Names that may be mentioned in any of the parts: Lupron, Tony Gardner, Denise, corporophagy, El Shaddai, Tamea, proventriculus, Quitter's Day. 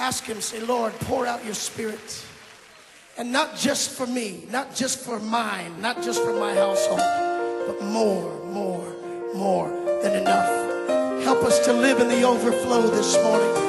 Ask him, say, Lord, pour out your spirit. And not just for me, not just for mine, not just for my household, but more than enough. Help us to live in the overflow this morning.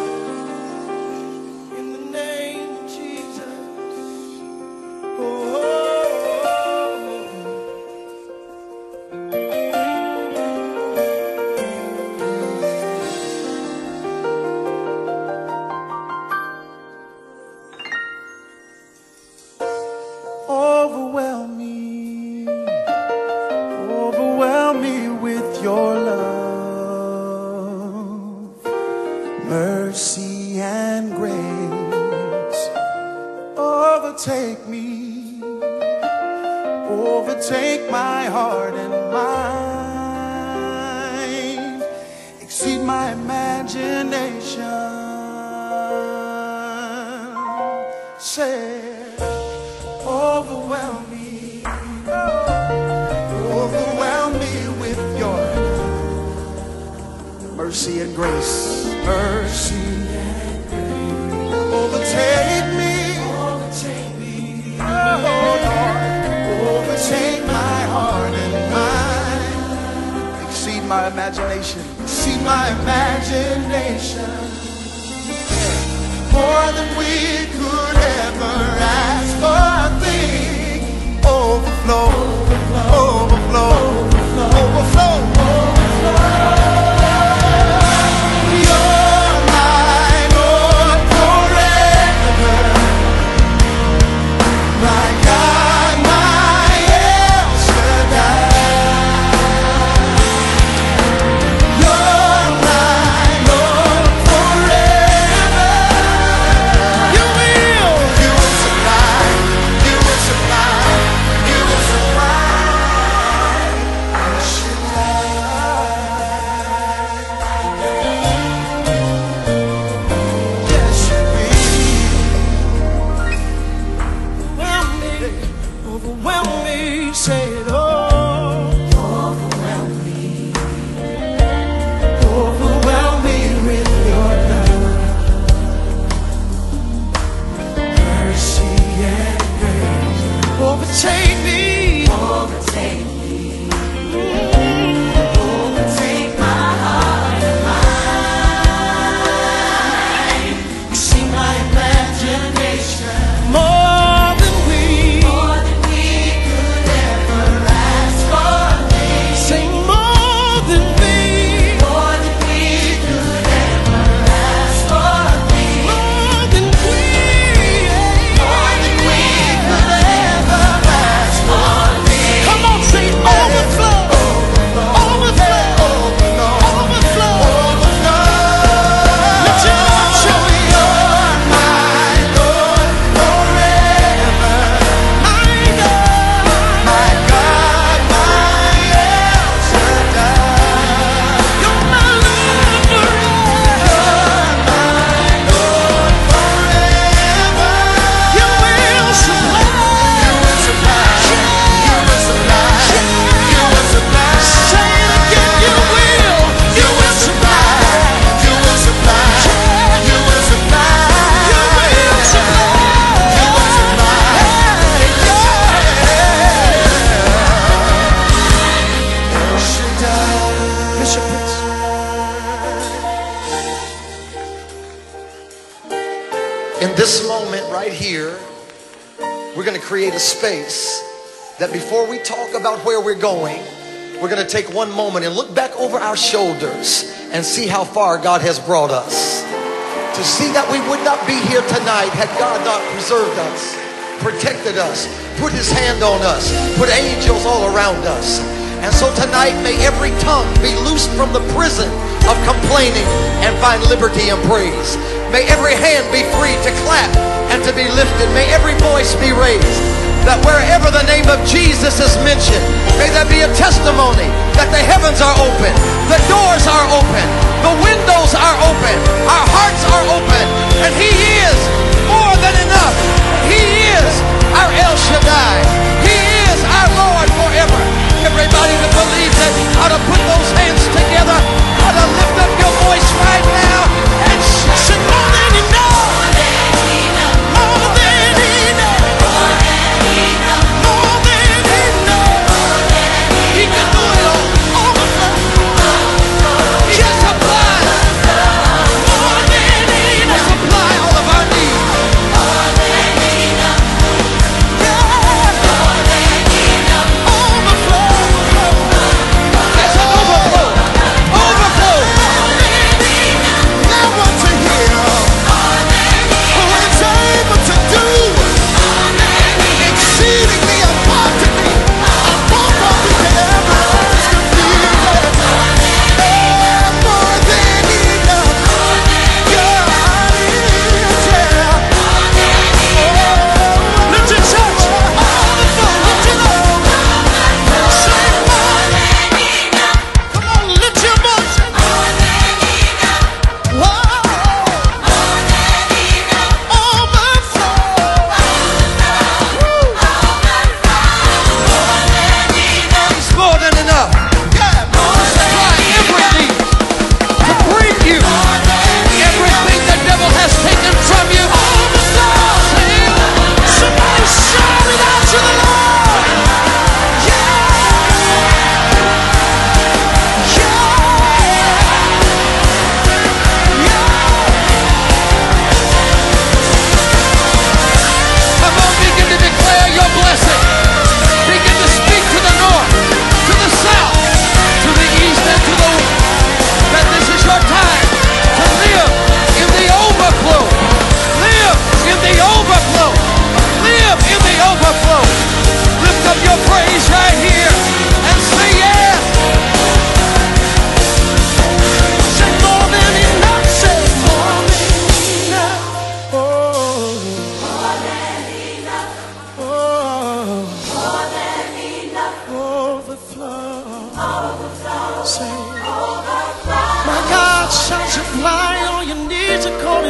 Take one moment and look back over our shoulders and see how far God has brought us. To see that we would not be here tonight had God not preserved us, protected us, put his hand on us, put angels all around us. And so tonight may every tongue be loosed from the prison of complaining and find liberty and praise. May every hand be free to clap and to be lifted. May every voice be raised. That wherever the name of Jesus is mentioned, may there be a testimony that the heavens are open, the doors are open, the windows are open, our hearts are open, and he is more than enough. He is our El Shaddai. He is our Lord forever. Everybody that believes it ought to put those hands together, ought to lift up your voice right now and shout it more than enough.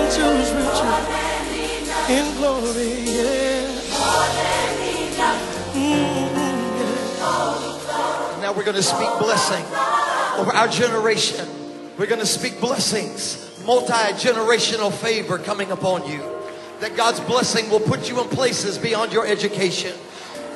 richer is richer in glory, yeah. More than enough. Yeah. Now we're going to speak blessing over our generation. We're going to speak blessings, multi-generational favor coming upon you. That God's blessing will put you in places beyond your education,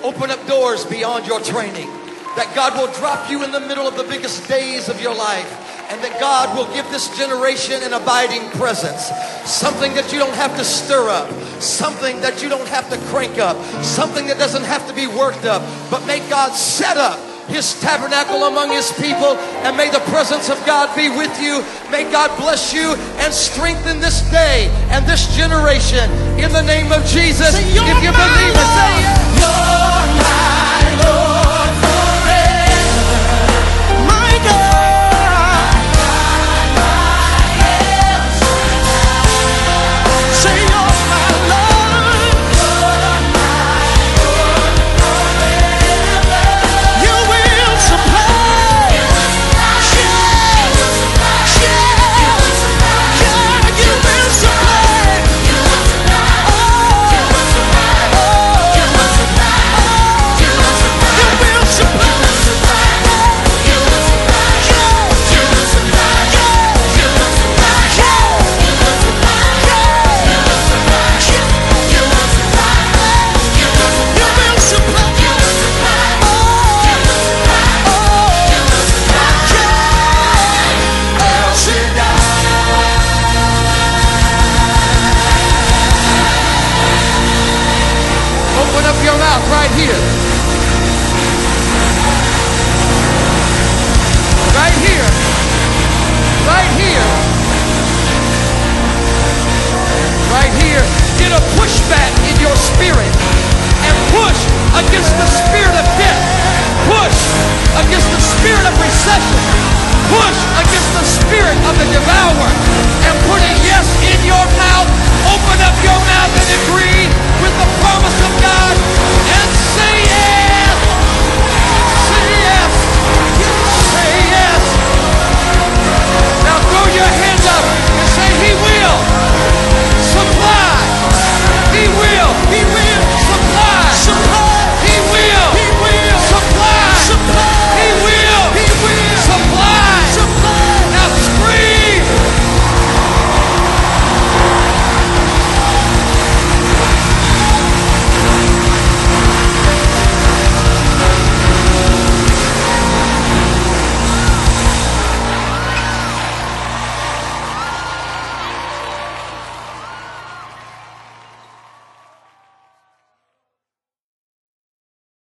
open up doors beyond your training. That God will drop you in the middle of the biggest days of your life, and that God will give this generation an abiding presence. Something that you don't have to stir up, something that you don't have to crank up, something that doesn't have to be worked up, but may God set up His tabernacle among His people, and may the presence of God be with you. May God bless you and strengthen this day and this generation in the name of Jesus. If you believe it, say it. You're my Lord. Push against the spirit of recession. Push against the spirit of the devourer.